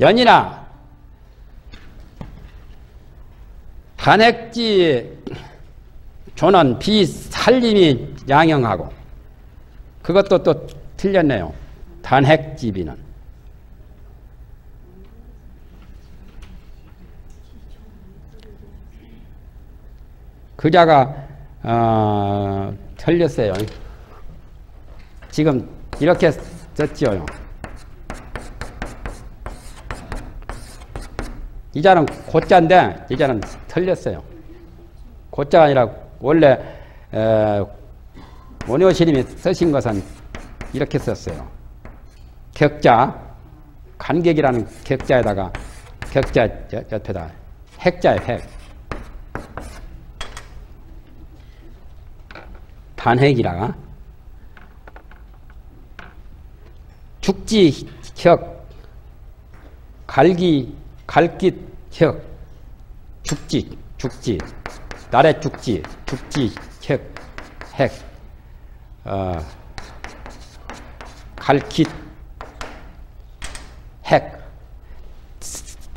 연이나 단핵지 조는 비살림이 양형하고, 그것도 또 틀렸네요. 단핵지비는 그자가 틀렸어요. 지금 이렇게 썼지요. 이 자는 고자인데 이 자는 틀렸어요. 고자가 아니라 원래 원효신님이 쓰신 것은 이렇게 썼어요. 격자, 간격이라는 격자에다가 격자 옆에다 핵자에 핵. 단핵이라. 죽지 격, 갈기 갈기 격, 죽지 나래 죽지 격, 핵, 갈기 핵,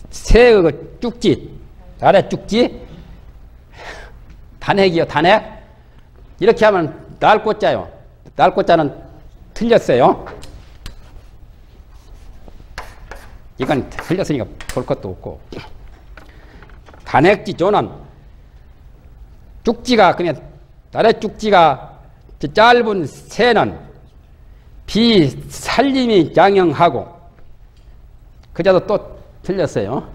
세 그 죽지 나래 죽지 단핵이요 단핵. 이렇게 하면 날꽃자요. 날꽃자는 틀렸어요. 이건 틀렸으니까 볼 것도 없고. 단핵지조는 쭉지가 그냥 달의 쭉지가 짧은 새는 비살림이 양형하고, 그자도 또 틀렸어요.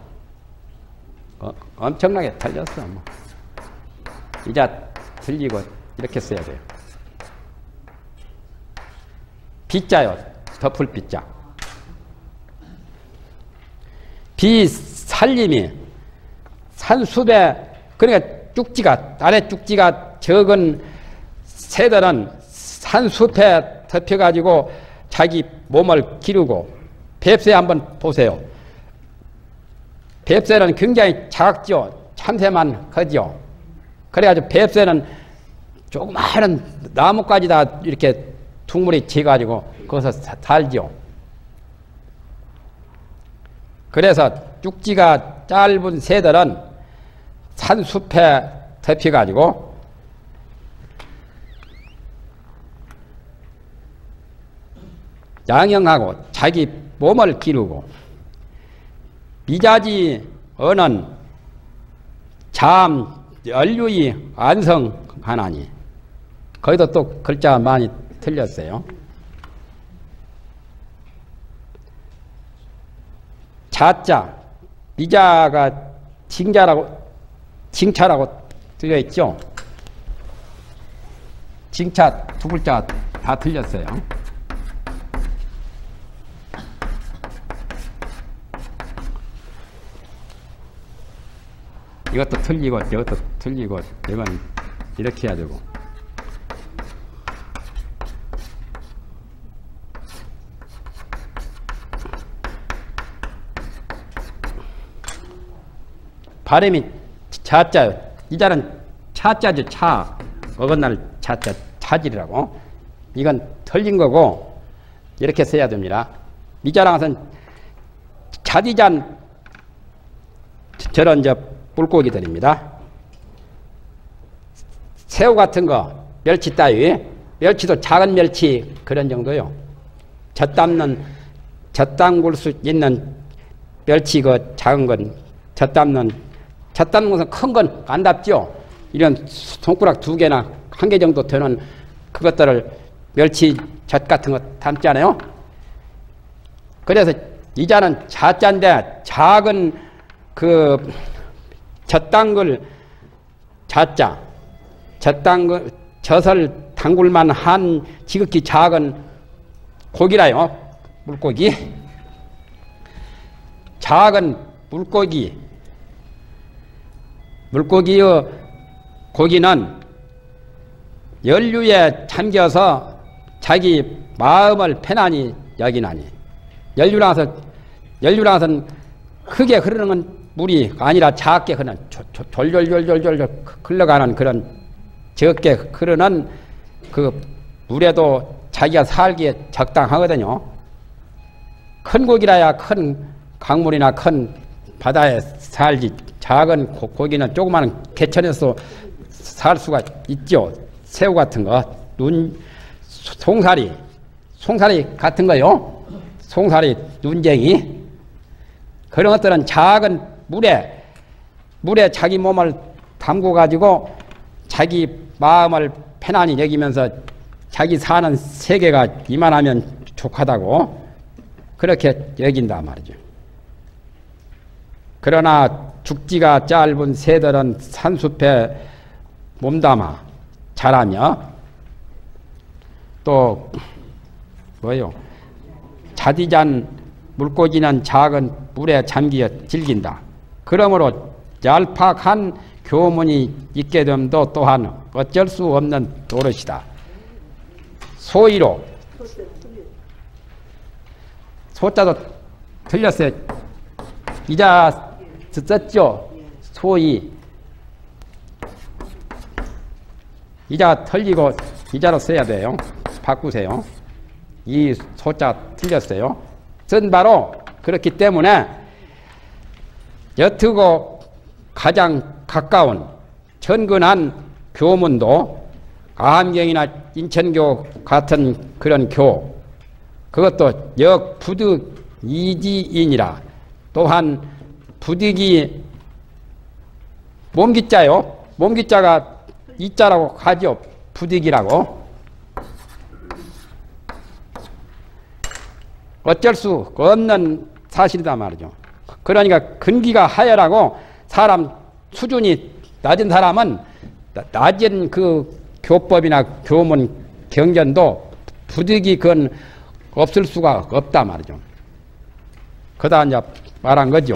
엄청나게 틀렸어. 뭐. 이자 틀리고 이렇게 써야 돼요. 빗자요. 덮을 빗자. 비살림이 산수배, 그러니까 쭉지가 아래 쭉지가 적은 새들은 산수배 덮여가지고 자기 몸을 기르고, 뱁새 한번 보세요. 뱁새는 굉장히 작지요. 참새만 크지요. 그래가지고 뱁새는 조그마한 나뭇가지 다 이렇게 둥물이 지가지고 거기서 살지요. 그래서 쭉지가 짧은 새들은 산숲에 덮여가지고 양형하고 자기 몸을 기르고, 미자지 어는 잠 연류의 안성하나니, 거기도 또 글자 많이 틀렸어요. 자자, 미자가 징차라고 들려있죠? 징차 두 글자 다 틀렸어요. 이것도 틀리고, 이것도 틀리고, 이건 이렇게 해야 되고. 발음이 자자요. 이 자는 차자죠. 차. 어긋날 자자. 차질이라고. 이건 틀린 거고, 이렇게 써야 됩니다. 이 자랑은 자디잔, 저런 저 물고기들입니다. 새우 같은 거, 멸치 따위. 멸치도 작은 멸치, 그런 정도요. 젖담글 수 있는 멸치, 그 작은 건 젖담는 것은 큰 건 안 답죠. 이런 손가락 두 개나 한 개 정도 되는 그것들을 멸치 젖 같은 거 담잖아요. 그래서 이 자는 자자인데, 작은 그 젖담글 자자, 젖담글 젖을 담글만 한 지극히 작은 고기라요. 물고기, 작은 물고기. 물고기의 고기는 연류에 잠겨서 자기 마음을 편안히 여기나니, 연류라서 크게 흐르는 물이 아니라 작게 흐르는 졸졸졸졸졸 흘러가는 그런 적게 흐르는 그 물에도 자기가 살기에 적당하거든요. 큰 고기라야 큰 강물이나 큰 바다에 살지 작은 고기는 조그마한 개천에서 살 수가 있죠. 새우 같은 거, 송사리 같은 거요. 송사리, 눈쟁이. 그런 것들은 작은 물에 자기 몸을 담궈 가지고 자기 마음을 편안히 여기면서 자기 사는 세계가 이만하면 족하다고 그렇게 여긴다 말이죠. 그러나 죽지가 짧은 새들은 산숲에 몸담아 자라며 또 뭐요? 자디잔 물고기는 작은 물에 잠기어 즐긴다. 그러므로 얄팍한 교문이 있게 됨도 또한 어쩔 수 없는 노릇이다. 소이로 소자도 틀렸어요. 이자 썼죠. 소이 이자 틀리고 이자로 써야 돼요. 바꾸세요. 이 소자 틀렸어요. 쓴 바로 그렇기 때문에 여트고 가장 가까운 천근한 교문도 아함경이나 인천교 같은 그런 교, 그것도 역부득이지인이라. 또한 부득이 몸기자요. 몸기자가 이자라고 하죠. 부득이라고. 어쩔 수 없는 사실이다 말이죠. 그러니까 근기가 하열하고 사람 수준이 낮은 사람은 낮은 그 교법이나 교문 경전도 부득이 그건 없을 수가 없다 말이죠. 그다 이제 말한 거죠.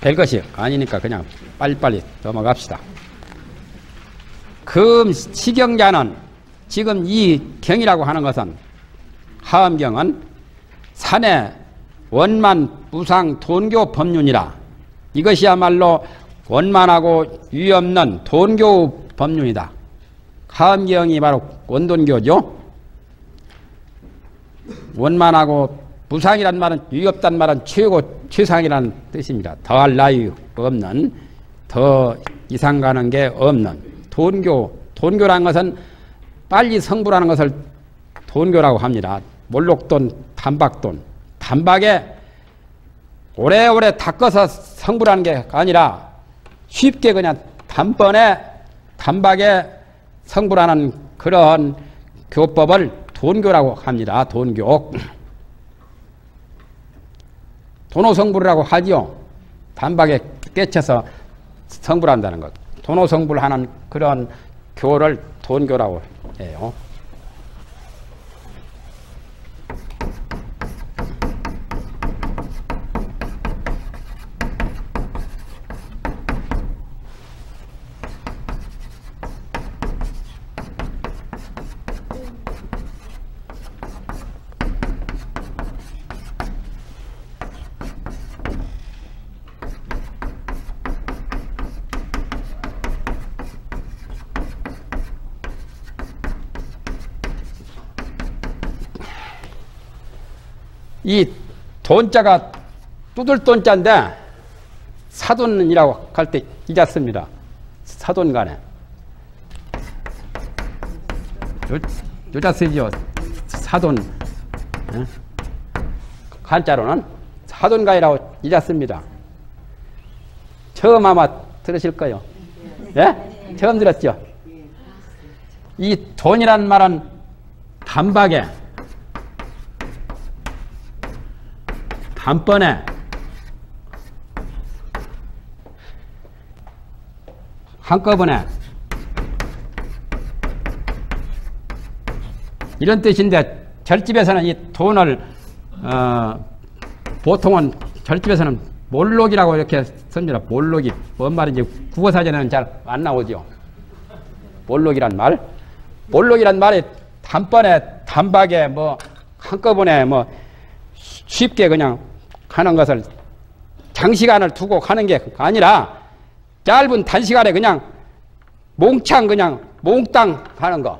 별것이 아니니까 그냥 빨리빨리 넘어갑시다. 금 시경자는 지금 이 경이라고 하는 것은 하엄경은 산에 원만 무상 돈교 법륜이라. 이것이야말로 원만하고 위없는 돈교 법륜이다. 하엄경이 바로 원돈교죠. 원만하고 무상이란 말은 위없단 말은 최고 최상이라는 뜻입니다. 더할 나위 없는, 더 이상 가는 게 없는 돈교. 돈교라는 것은 빨리 성불하는 것을 돈교라고 합니다. 몰록돈, 단박돈. 단박에 오래오래 닦아서 성불하는 게 아니라 쉽게 그냥 단번에 단박에 성불하는 그런 교법을 돈교라고 합니다. 돈교. 도노성불이라고 하지요. 단박에 깨쳐서 성불한다는 것. 도노성불하는 그런 교를 돈교라고 해요. 이 돈자가 뚜들 돈자인데 사돈이라고 할 때 이자 씁니다. 사돈간에 요자 쓰죠. 사돈 한자로는 사돈간이라고 이자 씁니다. 처음 아마 들으실 거예요. 예? 처음 들었죠. 이 돈이란 말은 단박에 단번에 한꺼번에 이런 뜻인데 절집에서는 이 돈을 보통은 절집에서는 몰록이라고 이렇게 씁니다. 몰록이 뭔 말인지 국어사전에는 잘 안 나오죠. 몰록이란 말. 몰록이란 말이 단번에 단박에 뭐 한꺼번에 뭐 쉽게 그냥 하는 것을 장시간을 두고 하는 게 아니라 짧은 단시간에 그냥 몽창 그냥 몽땅 하는 거.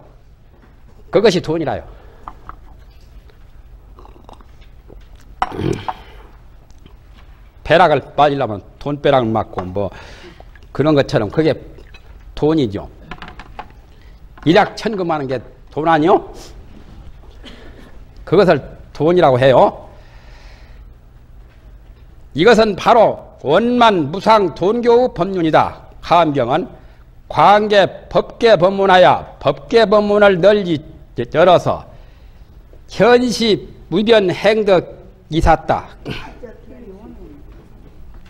그것이 돈이라요. 벼락을 빠지려면 돈벼락 맞고 뭐 그런 것처럼 그게 돈이죠. 일약천금하는 게 돈 아니요? 그것을 돈이라고 해요. 이것은 바로 원만 무상 돈교의 법륜이다. 하암경은 관계 법계 법문하여 법계 법문을 널리 열어서 현시 무변 행덕 이샀다.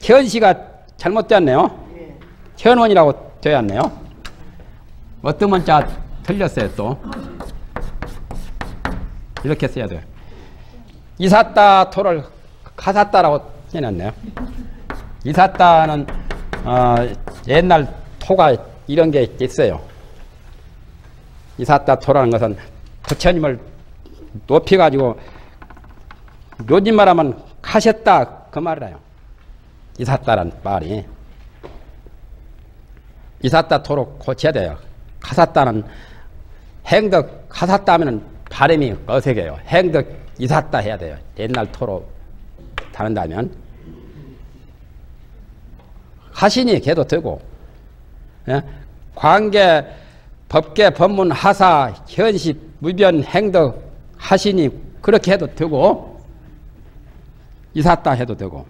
현시가 잘못되었네요. 현원이라고 되었네요. 어떤 문자 틀렸어요 또. 이렇게 써야 돼요. 이샀다 토를 가샀다라고 해놨네요. 이샀다는 옛날 토가 이런 게 있어요. 이샀다 토라는 것은 부처님을 높여가지고 요즘 말하면 가셨다 그 말이라요. 이삿다란 말이 이삿다 토로 고쳐야 돼요. 가삿다는 행덕 가삿다 하면은 발음이 어색해요. 행덕 이삿다 해야 돼요. 옛날 토로 다른다면 하시니 걔도 되고 예? 관계 법계 법문 하사 현시 무변 행덕 하시니 그렇게 해도 되고 이삿다 해도 되고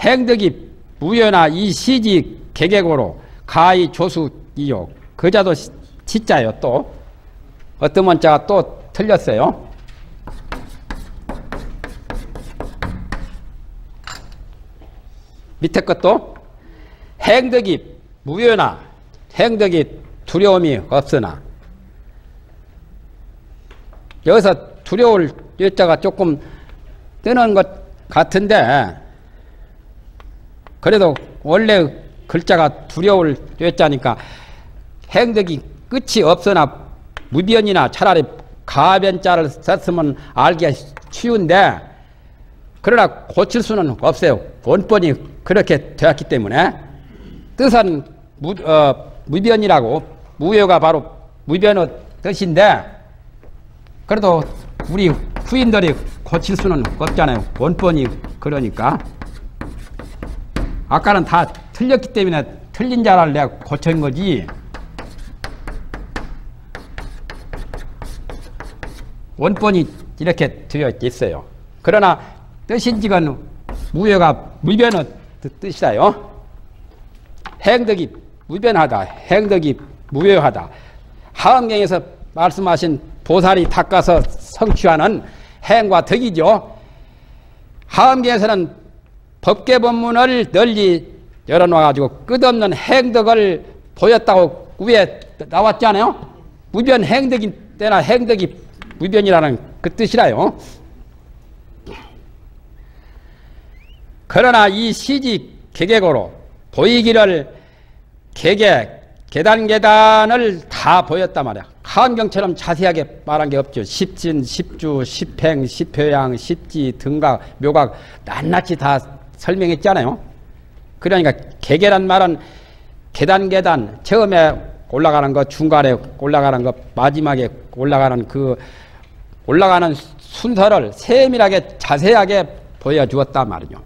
행덕이 무여나 이 시지 개객으로 가히 조수이요. 그자도 시자요 또. 어떤 문자가 또 틀렸어요. 밑에 것도 행덕이 무여나 행덕이 두려움이 없으나 여기서 두려울 여자가 조금 뜨는 것 같은데 그래도 원래 글자가 두려울 여자니까 행덕이 끝이 없으나 무변이나 차라리 가변자를 썼으면 알기가 쉬운데 그러나 고칠 수는 없어요. 원본이 그렇게 되었기 때문에 뜻은 무변이라고 무효가 바로 무변의 뜻인데 그래도 우리 후인들이 고칠 수는 없잖아요. 원본이 그러니까 아까는 다 틀렸기 때문에 틀린 자를 내가 고친 거지 원본이 이렇게 되어 있어요. 그러나 뜻인지건 무효가 무변의 뜻이다요. 행덕이 무변하다. 행덕이 무효하다. 하엄경에서 말씀하신 보살이 닦아서 성취하는 행과 덕이죠. 하엄경에서는 법계법문을 널리 열어놔가지고 끝없는 행덕을 보였다고 위에 나왔지 않아요? 무변 행덕인 때나 행덕이 무변이라는 그 뜻이라요. 그러나 이 시지 개객으로 보이기를 개객, 계단계단을 다 보였단 말이야. 하암경처럼 자세하게 말한 게 없죠. 십진, 십주, 십행, 십효양, 십지, 등각, 묘각 낱낱이 다 설명했잖아요. 그러니까 개계란 말은 계단계단 처음에 올라가는 것, 중간에 올라가는 것, 마지막에 올라가는 그 올라가는 순서를 세밀하게 자세하게 보여주었단 말이죠.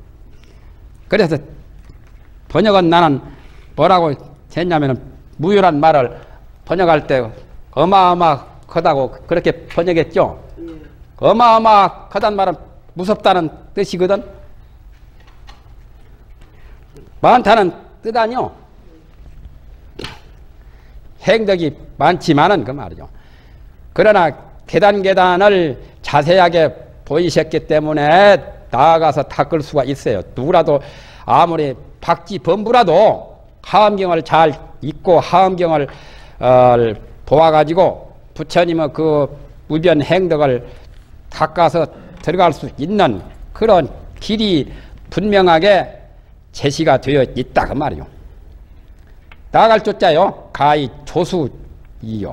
그래서 번역은 나는 뭐라고 했냐면은 무효란 말을 번역할 때 어마어마하다고 그렇게 번역했죠. 어마어마하다는 말은 무섭다는 뜻이거든. 많다는 뜻 아니요. 행덕이 많지만은 그 말이죠. 그러나 계단계단을 자세하게 보이셨기 때문에 나아가서 닦을 수가 있어요. 누구라도 아무리 박지범부라도 하암경을 잘 읽고 하암경을 보아가지고 부처님의 그 무변 행덕을 닦아서 들어갈 수 있는 그런 길이 분명하게 제시가 되어 있다 그 말이요. 나아갈 조자요. 가히 조수이요.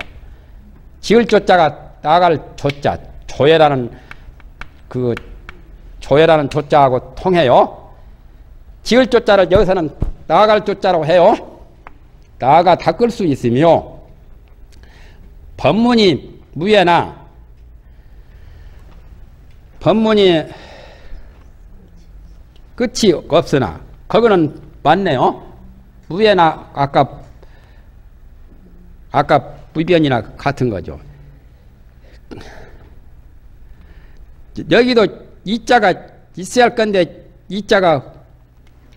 지을 조자가 나아갈 조자 조예라는 그 조예라는 조자하고 통해요. 지을 조자를 여기서는 나아갈 조자라고 해요. 나아가 닦을 수 있으며 법문이 무예나 법문이 끝이 없으나 그거는 맞네요. 무예나 아까 불변이나 같은 거죠. 여기도 이자가 있어야 할 건데 이자가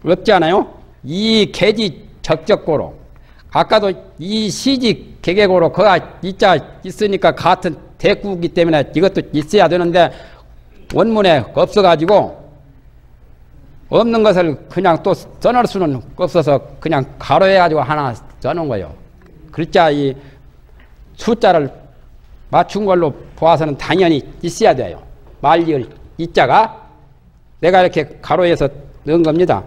없지 않아요? 이 계지 적적고로 아까도 이 시지 개개고로 그가 이자 있으니까 같은 대꾸기 때문에 이것도 있어야 되는데 원문에 없어가지고 없는 것을 그냥 또 써놓을 수는 없어서 그냥 가로해가지고 하나 써놓은 거예요. 글자 이 숫자를 맞춘 걸로 보아서는 당연히 있어야 돼요. 말리을 이자가 내가 이렇게 가로해서 넣은 겁니다.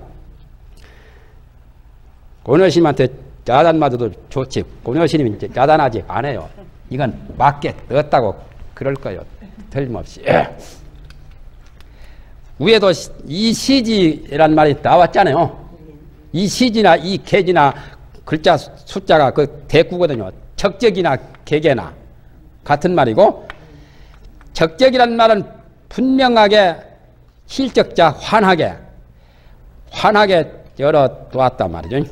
고녀신한테 야단 맞아도 좋지 고녀신이면 이제 야단하지 안 해요. 이건 맞게 넣었다고 그럴 거예요. 틀림없이. 위에도 이 시지란 말이 나왔잖아요. 이 시지나 이 계지나 글자 숫자가 그 대꾸거든요. 적적이나 계개나 같은 말이고 적적이란 말은 분명하게 실적자 환하게 열어 놓았단 말이죠.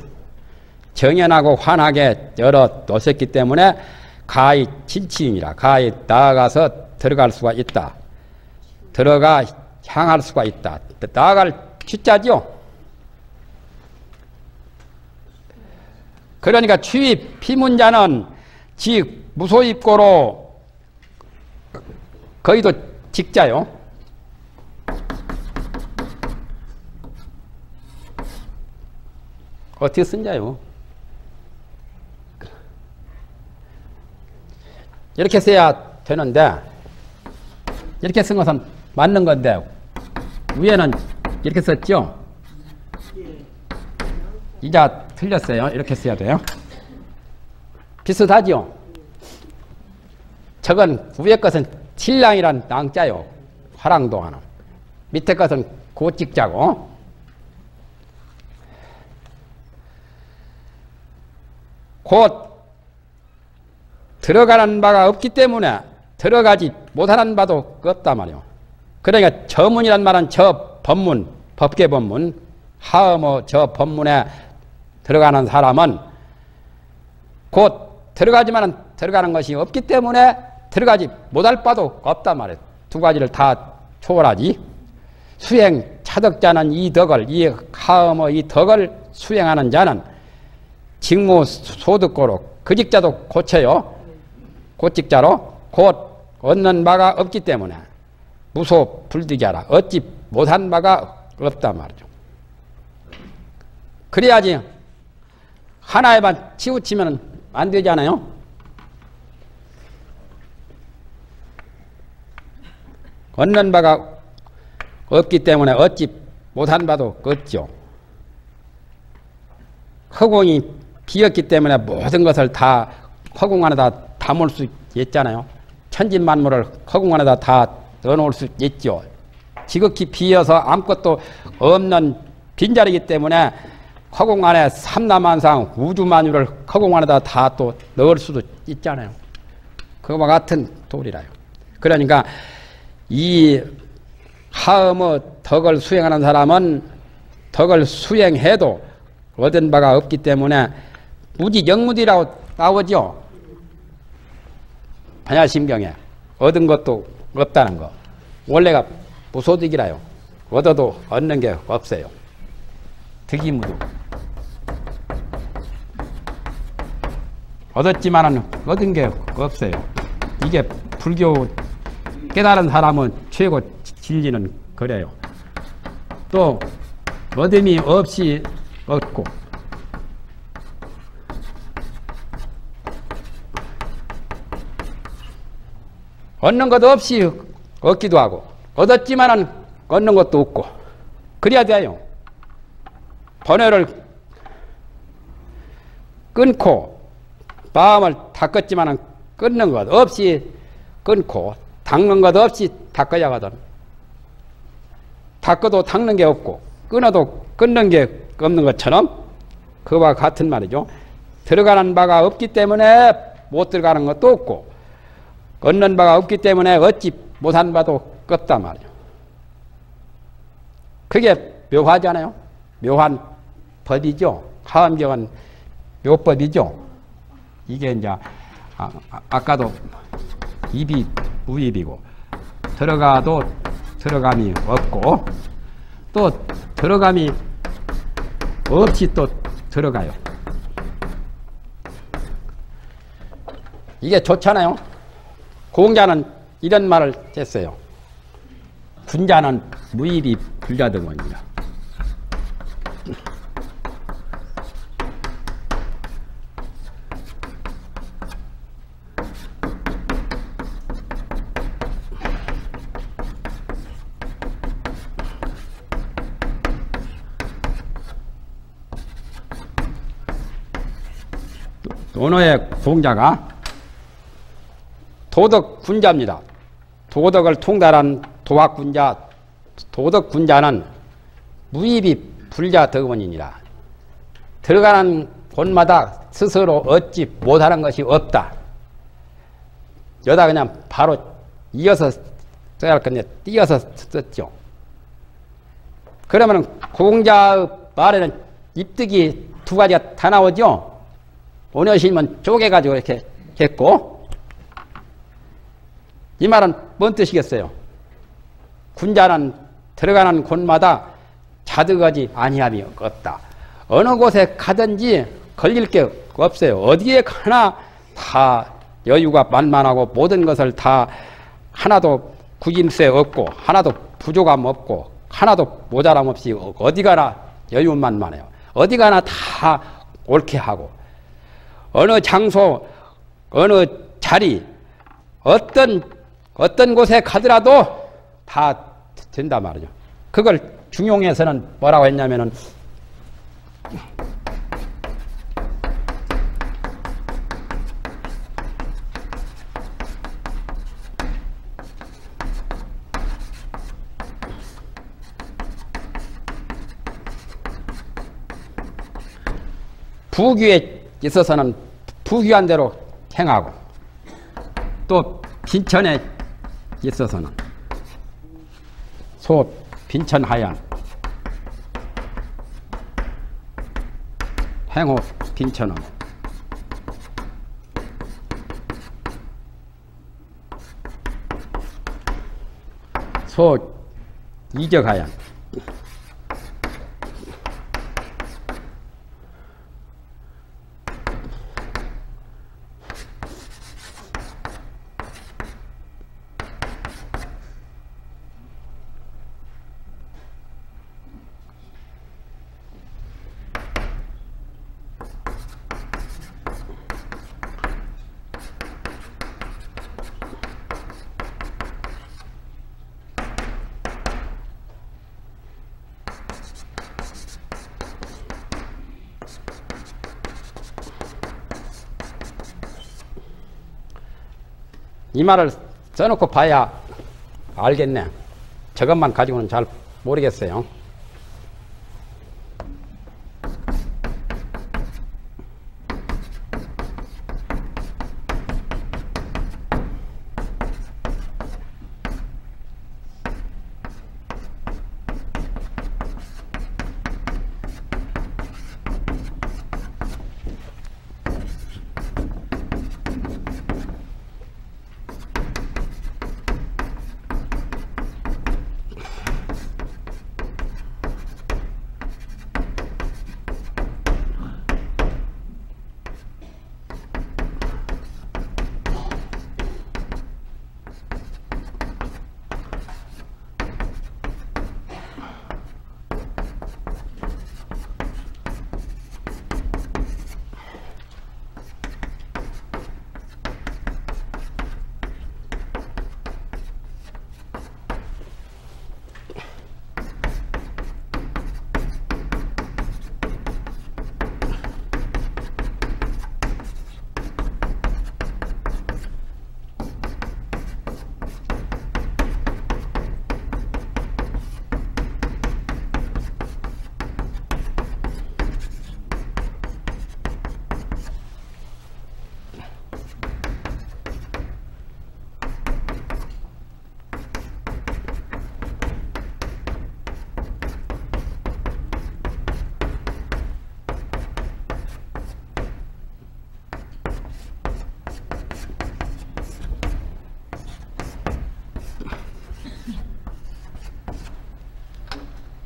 정연하고 환하게 열어 놓았기 때문에 가히 진치임이라 가히 나아가서 들어갈 수가 있다. 들어가 향할 수가 있다. 나아갈 취자지요. 그러니까 취입 피문자는 지 무소입고로 거의도 직자요. 어떻게 쓴자요? 이렇게 써야 되는데 이렇게 쓴 것은 맞는 건데 위에는 이렇게 썼죠? 이자 틀렸어요. 이렇게 써야 돼요. 비슷하죠? 저건 위에 것은 신랑이란 낭자요. 화랑도하는 밑에 것은 고찍자고 곧 들어가는 바가 없기 때문에 들어가지 못하는 바도 없단 말이요. 그러니까 저문이란 말은 저 법문, 법계 법문, 하음어 저 법문에 들어가는 사람은 곧 들어가지만은 들어가는 것이 없기 때문에 들어가지 못할 바도 없단 말이에요. 두 가지를 다 초월하지. 수행 차덕자는 이 덕을, 이 하음어 이 덕을 수행하는 자는 직무 소득고로 그 직자도 고쳐요. 고직자로 곧 얻는 바가 없기 때문에 무소 불득이하라. 얻지 못한 바가 없단 말이죠. 그래야지 하나에만 치우치면 안 되지 않아요? 얻는 바가 없기 때문에 얻지 못한 바도 없죠. 허공이 비었기 때문에 모든 것을 다 허공 안에다 담을 수 있잖아요. 천진만물을 허공 안에다 다 넣어놓을 수 있죠. 지극히 비어서 아무것도 없는 빈자리이기 때문에 허공 안에 삼라만상 우주만유를 허공 안에다 다 또 넣을 수도 있잖아요. 그와 같은 도리라요. 그러니까 이 하음의 덕을 수행하는 사람은 덕을 수행해도 얻은 바가 없기 때문에 무지 영무디라고 나오죠. 반야심경에 얻은 것도 없다는 거. 원래가 무소득이라요. 얻어도 얻는 게 없어요. 득이무득. 얻었지만은 얻은 게 없어요. 이게 불교 깨달은 사람은 최고 진리는 그래요. 또 얻음이 없이 얻고 얻는 것도 없이 얻기도 하고 얻었지만은 얻는 것도 없고 그래야 돼요. 번뇌를 끊고 마음을 닦았지만은 끊는 것 없이 끊고 닦는 것 없이 닦아야 하거든. 닦아도 닦는 게 없고 끊어도 끊는 게 없는 것처럼 그와 같은 말이죠. 들어가는 바가 없기 때문에 못 들어가는 것도 없고 얻는 바가 없기 때문에 얻지 못한 바도 껐단 말이에요. 그게 묘화잖아요. 묘한 법이죠. 화엄경은 묘법이죠. 이게 이제 아까도 입이 무입이고 들어가도 들어감이 없고 또 들어감이 없이 또 들어가요. 이게 좋잖아요. 공자는 이런 말을 했어요. 분자는 무입이 불자등원이다. 논어의 공자가 도덕군자입니다. 도덕을 통달한 도학군자, 도덕군자는 무입이 불자덕원이니라. 들어가는 곳마다 스스로 얻지 못하는 것이 없다. 여다 그냥 바로 이어서 써야 할 건데 띄어서 썼죠. 그러면 공자의 말에는 입득이 두 가지가 다 나오죠. 오녀심은 쪼개가지고 이렇게 했고, 이 말은 뭔 뜻이겠어요? 군자는 들어가는 곳마다 자득하지 아니함이 없다. 어느 곳에 가든지 걸릴 게 없어요. 어디에 가나 다 여유가 만만하고 모든 것을 다 하나도 구김새 없고 하나도 부족함 없고 하나도 모자람 없이 어디 가나 여유만만해요. 어디 가나 다 옳게 하고 어느 장소, 어느 자리, 어떤 곳에 가더라도 다 된다 말이죠. 그걸 중용에서는 뭐라고 했냐면은 부귀에 있어서는 부귀한 대로 행하고 또 빈천에 있어서는 소 빈천하야 행호 빈천은 소 이적하야 이 말을 써놓고 봐야 알겠네. 저것만 가지고는 잘 모르겠어요.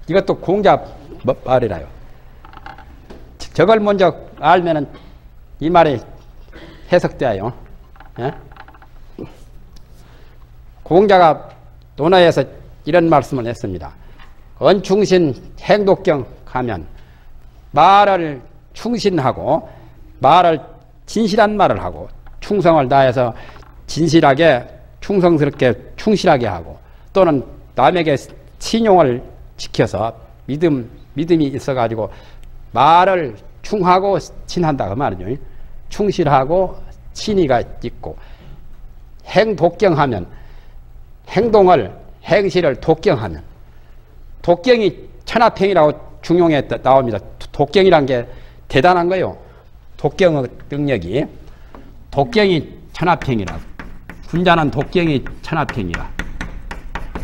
이것도 공자 말이라요. 저걸 먼저 알면은 이 말이 해석돼요. 예? 공자가 논어에서 이런 말씀을 했습니다. 언충신 행독경 하면 말을 충신하고 말을 진실한 말을 하고 충성을 다해서 진실하게 충성스럽게 충실하게 하고 또는 남에게 신용을 지켜서 믿음이 있어가지고 말을 충하고 신한다 그 말이죠. 충실하고 신의가 있고 행독경하면 행동을 행실을 독경하면 독경이 천하평이라고 중용에 나옵니다. 독경이란 게 대단한 거예요. 독경의 능력이 독경이 천하평이라 군자는 독경이 천하평이라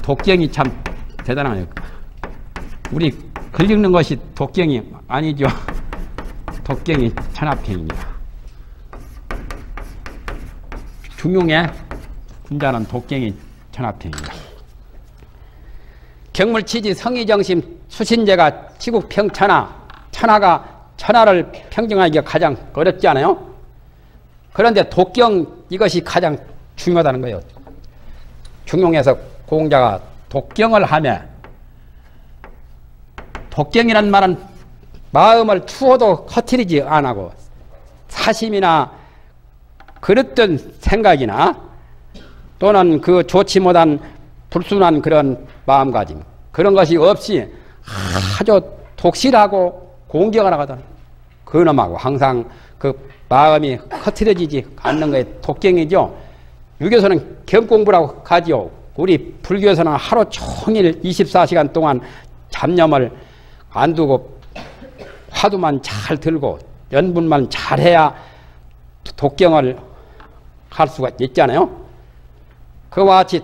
독경이 참 대단하네요. 우리 글 읽는 것이 독경이 아니죠. 독경이 천하평입니다. 중용의 군자는 독경이 천하평입니다. 경물치지 성의정심 수신제가 치국평천하 천하가 천하를 평정하기가 가장 어렵지 않아요? 그런데 독경 이것이 가장 중요하다는 거예요. 중용에서 공자가 독경을 하며 독경이란 말은 마음을 추호도 허트리지 안하고 사심이나 그릇된 생각이나 또는 그 좋지 못한 불순한 그런 마음가짐 그런 것이 없이 아주 독실하고 공경을 하거든. 그놈하고 항상 그 마음이 흐트러지지 않는 것이 독경이죠. 유교에서는 경공부라고 하지요. 우리 불교에서는 하루 종일 24시간 동안 잡념을 안 두고 화두만 잘 들고 연분만 잘해야 독경을 할 수가 있잖아요. 그와 같이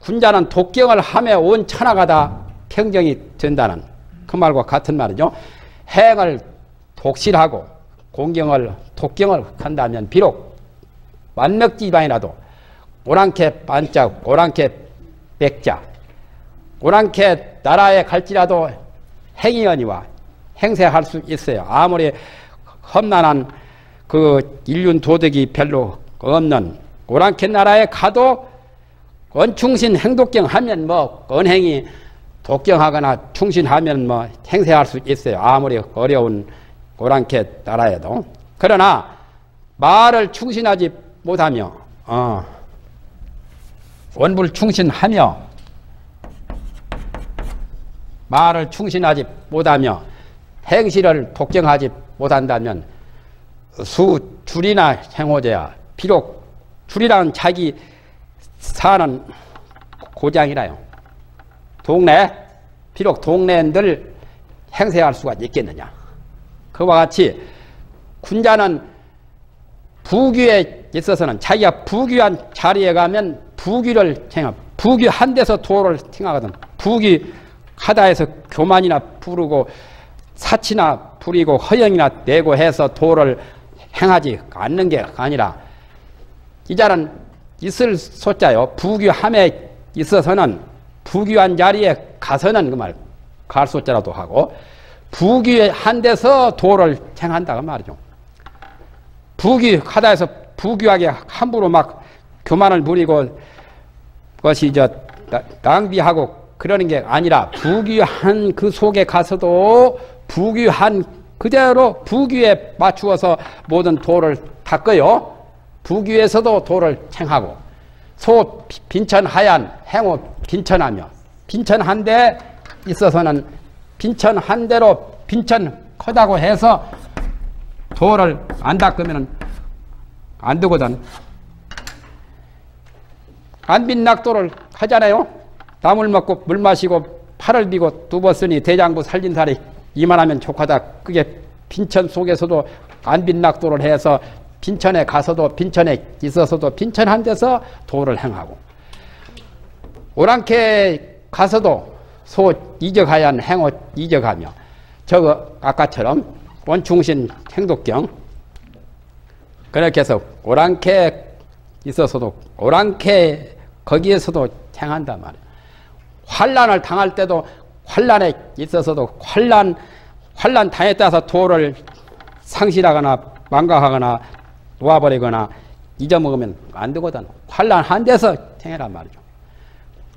군자는 독경을 하며 온 천하가 다 평정이 된다는 그 말과 같은 말이죠. 행을 독실하고 독경을 한다면 비록 완벽지방이라도 오랑캐 반자 오랑캐 백자 오랑캐 나라에 갈지라도 행이언이와 행세할 수 있어요. 아무리 험난한 그 인륜 도덕이 별로 없는 오랑캐 나라에 가도 언충신 행독경 하면 뭐 언행이 독경하거나 충신하면 뭐 행세할 수 있어요. 아무리 어려운 오랑캐 나라에도. 그러나 말을 충신하지 못하며 원불 충신하며 말을 충신하지 못하며 행실을 독경하지 못한다면 수줄이나 행호제야. 비록 줄이란 자기 사는 고장이라요. 동네 비록 동네인들 행세할 수가 있겠느냐. 그와 같이 군자는 부귀에 있어서는 자기가 부귀한 자리에 가면 부귀를 행하 부귀한 데서 도를 행하거든. 부귀하다 해서 교만이나 부르고 사치나 부리고 허영이나 내고 해서 도를 행하지 않는 게 아니라 이 자는 있을 소자요. 부귀함에 있어서는 부귀한 자리에 가서는 그 말 갈 소자라도 하고 부귀한 데서 도를 행한다 그 말이죠. 부귀하다 해서 부귀하게 함부로 막 교만을 부리고 그것이 이제 낭비하고 그러는 게 아니라 부귀한 그 속에 가서도 부귀한 그대로 부귀에 맞추어서 모든 도를 닦아요. 부귀에서도 도를 행하고 소 빈천하얀 행호 빈천하며 빈천한 데 있어서는 빈천한 대로 빈천 커다고 해서 도를 안 닦으면 안 되거든. 안빈낙도를 하잖아요. 나물 먹고 물 마시고 팔을 비고 두었으니 대장부 살림살이 이만하면 족하다. 그게 빈천 속에서도 안빈낙도를 해서 빈천에 가서도 빈천에 있어서도 빈천한 데서 도를 행하고 오랑캐 가서도 소 이적하얀 행호 이적하며 저거 아까처럼 원충신 행독경 그렇게 해서 오랑캐 있어서도 오랑캐 거기에서도 행한단 말이에요. 환란을 당할 때도 환란에 있어서도 환란 당했다서 도를 상실하거나 망각하거나 놓아버리거나 잊어먹으면 안 되거든. 환란한 데서 행해란 말이죠.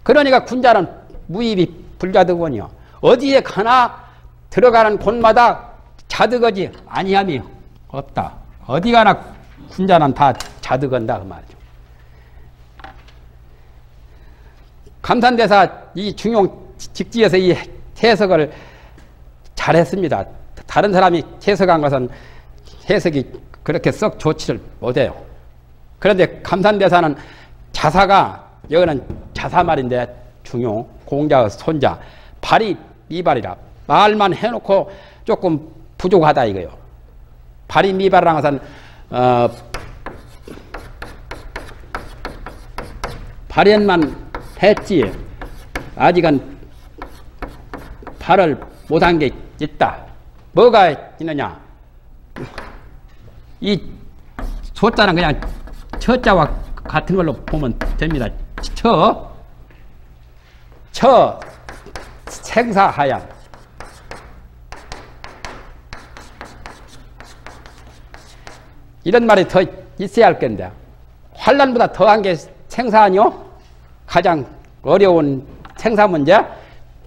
그러니까 군자는 무입이 불자득원이요. 어디에 가나 들어가는 곳마다 자득하지 아니함이 없다. 어디 가나 군자는 다 자득한다 그 말이죠. 감산대사 이 중용 직지에서 이 해석을 잘했습니다. 다른 사람이 해석한 것은 해석이 그렇게 썩 좋지를 못해요. 그런데 감산대사는 자사가, 여기는 자사말인데 중용, 공자의 손자, 발이 미발이라 말만 해놓고 조금 부족하다 이거요. 발이 미발이라는 것은 발현만 했지 아직은 발을 못한 게 있다. 뭐가 있느냐? 이 소자는 그냥 처자와 같은 걸로 보면 됩니다. 처 생사하야. 이런 말이 더 있어야 할 건데, 환란보다 더한 게 생사 아니요? 가장 어려운 생사 문제.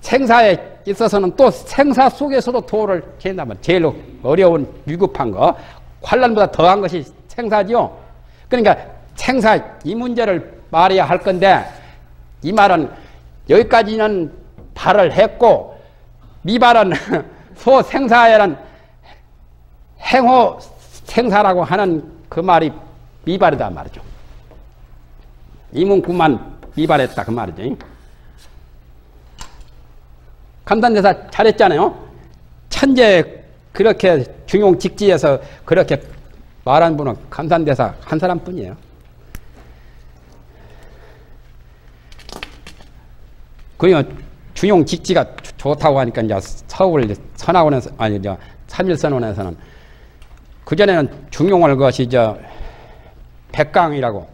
생사에 있어서는 또 생사 속에서도 도를 개인다면 제일 어려운 위급한 거, 환란보다 더한 것이 생사지요. 그러니까 생사 이 문제를 말해야 할 건데, 이 말은 여기까지는 발을 했고 미발은 소생사에는 행호 생사라고 하는 그 말이 미발이다 말이죠. 이문구만 미발했다 그 말이죠. 감산대사 잘했잖아요. 천재 그렇게 중용 직지에서 그렇게 말한 분은 감산대사 한 사람뿐이에요. 그요 중용 직지가 좋다고 하니까 이제 서울 선화원에서, 아니 이제 삼일선원에서는 그 전에는 중용을 것이 저 백강이라고,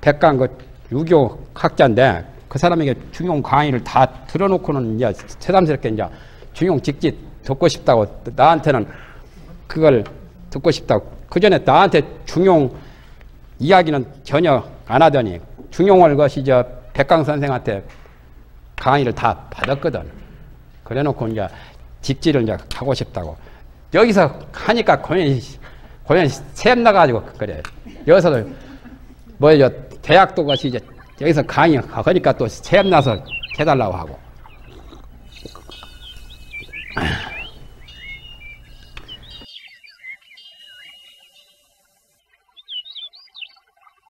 백강 그 유교 학자인데 그 사람에게 중용 강의를 다 들어놓고는 이제 새삼스럽게 이제 중용 직지 듣고 싶다고, 나한테는 그걸 듣고 싶다고. 그 전에 나한테 중용 이야기는 전혀 안 하더니 중용을 것이 저 백강 선생한테 강의를 다 받았거든. 그래놓고 이제 직지를 이제 하고 싶다고. 여기서 하니까 고연히 샘 나가지고 그래. 여기서 뭐 대학도 같이 이제 여기서 강의 하니까 또 샘 나서 해달라고 하고.